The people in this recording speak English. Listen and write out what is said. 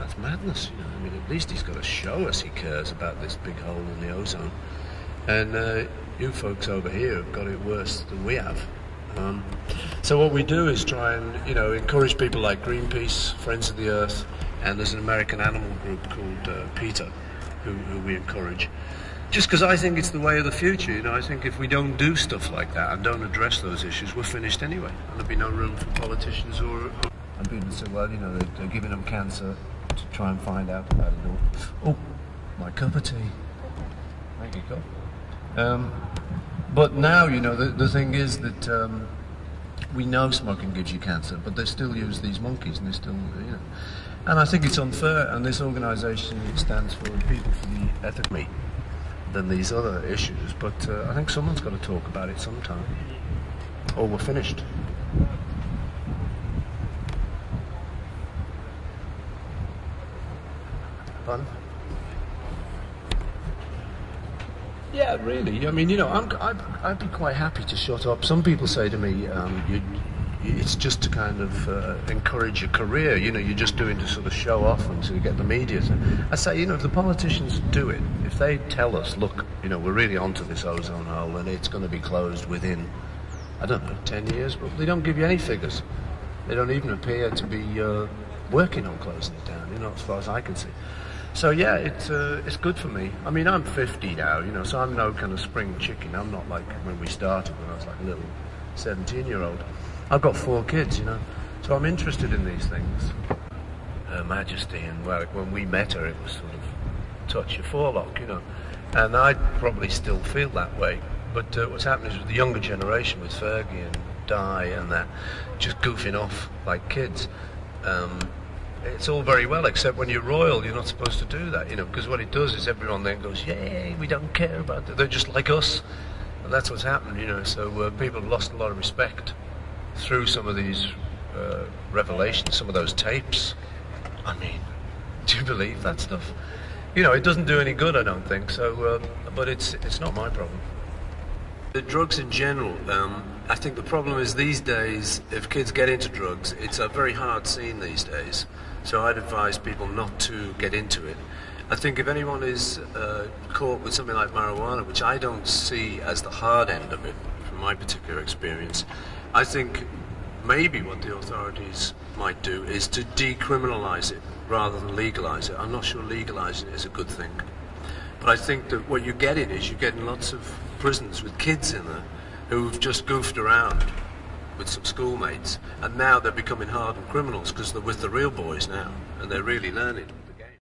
That's madness, you know. I mean, at least he's got to show us he cares about this big hole in the ozone. And you folks over here have got it worse than we have. So what we do is try and, you know, encourage people like Greenpeace, Friends of the Earth, and there's an American animal group called PETA, who we encourage. Just because I think it's the way of the future, you know. I think if we don't do stuff like that and don't address those issues, we're finished anyway. And there'll be no room for politicians or... And people say, well, you know, they're giving them cancer to try and find out about it all. Oh, my cup of tea. Thank you, God. But now, you know, the thing is that we know smoking gives you cancer, but they still use these monkeys and they still, you know. And I think it's unfair, and this organisation stands for People for the Ethical Me than these other issues, but I think someone's got to talk about it sometime, or we're finished. Pardon? Yeah, really. I mean, you know, I'd be quite happy to shut up. Some people say to me, it's just to kind of encourage a career. You know, you're just doing to sort of show off and to get the media. I say, you know, if the politicians do it, if they tell us, look, you know, we're really onto this ozone hole and it's going to be closed within, I don't know, 10 years. But they don't give you any figures. They don't even appear to be working on closing it down. You know, as far as I can see. So yeah, it's good for me. I mean, I'm 50 now, you know, so I'm no kind of spring chicken. I'm not like when we started, when I was like a little 17-year-old. I've got 4 kids, you know, so I'm interested in these things. Her Majesty, and well, when we met her, it was sort of touch your forelock, you know, and I probably still feel that way. But what's happening is with the younger generation, with Fergie and Di and that, just goofing off like kids. It's all very well, except when you're royal, you're not supposed to do that, you know, because what it does is everyone then goes, yay, we don't care about that, they're just like us, and that's what's happened, you know. So people have lost a lot of respect through some of these revelations, some of those tapes. I mean, do you believe that stuff? You know, it doesn't do any good, I don't think, so, but it's not my problem. The drugs in general, I think the problem is these days, if kids get into drugs, it's a very hard scene these days. So I'd advise people not to get into it. I think if anyone is caught with something like marijuana, which I don't see as the hard end of it, from my particular experience, I think maybe what the authorities might do is to decriminalise it rather than legalise it. I'm not sure legalising it is a good thing. But I think that what you get in is you get in lots of prisons with kids in there who've just goofed around with some schoolmates, and now they're becoming hardened criminals because they're with the real boys now and they're really learning.